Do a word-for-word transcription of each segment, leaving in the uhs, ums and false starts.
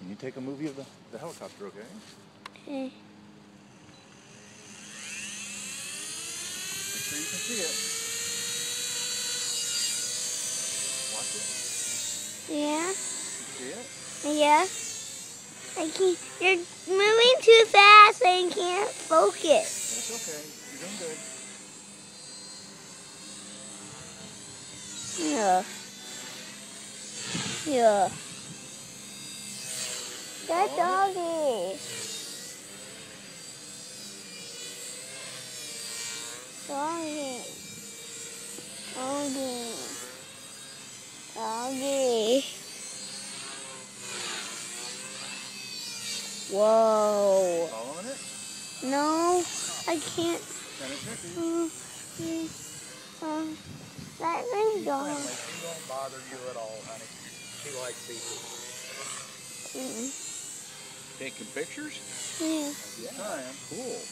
Can you take a movie of the, the helicopter, okay? Okay. Make sure you can see it. Watch it. Yeah. You see it? Yeah. I can't. You're moving too fast. I can't focus. That's okay. You're doing good. Yeah. Yeah. Good doggy. Doggy. Doggy. Doggy. Whoa. Following it? No, I can't. Um, um, that thing's gone. She won't bother you at all, honey. She likes people. Mm-mm. Taking pictures? Yeah. Yeah, I am. Cool.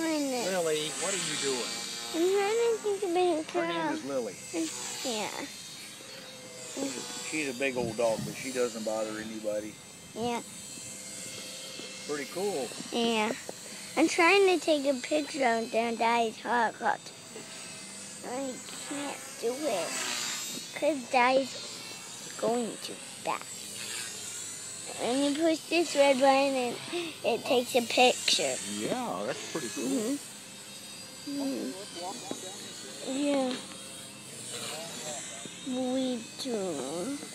Lily, what are you doing? I'm trying to think about her. Her name is Lily. Yeah. She's a big old dog, but she doesn't bother anybody. Yeah. Pretty cool. Yeah. I'm trying to take a picture of their daddy's helicopter. I can't do it. Because daddy's going too fast. And you push this red button and it takes a picture. Yeah, that's pretty cool. Mm-hmm. Mm-hmm. Yeah. We do.